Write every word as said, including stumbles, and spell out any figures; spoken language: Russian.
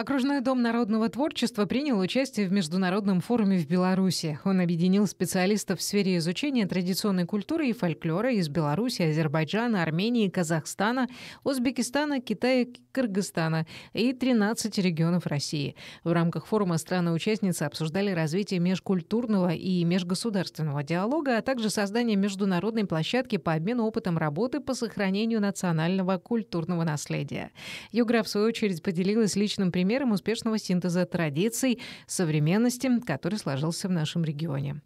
Окружной дом народного творчества принял участие в международном форуме в Беларуси. Он объединил специалистов в сфере изучения традиционной культуры и фольклора из Беларуси, Азербайджана, Армении, Казахстана, Узбекистана, Китая, Кыргызстана и тринадцати регионов России. В рамках форума страны-участницы обсуждали развитие межкультурного и межгосударственного диалога, а также создание международной площадки по обмену опытом работы по сохранению национального культурного наследия. Югра, в свою очередь, поделилась личным примером примером успешного синтеза традиций современности, который сложился в нашем регионе.